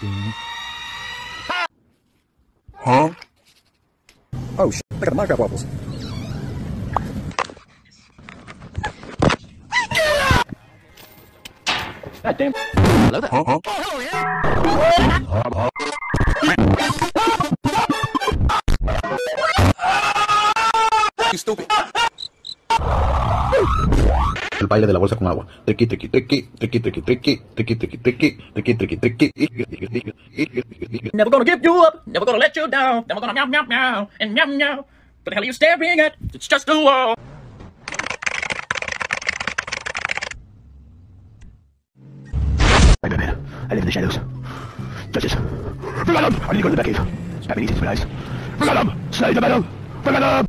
thing. Huh? Oh shit, I got the Minecraft waffles. God damn. Hello there. Huh? Oh, yeah. You stupid. El baile de la bolsa con agua. Triqui, triqui, triqui, triqui, triqui, triqui, triqui, triqui, triqui, triqui, triqui, triqui. Never gonna give you up. Never gonna let you down. Never gonna meow, meow, meow, and meow, meow. What the hell are you staring at? It's just a wall. I live in the shadows. Judges. Regalum! I need to go to the back cave. It's back in easy to my eyes. Regalum! Slay the battle! Regalum!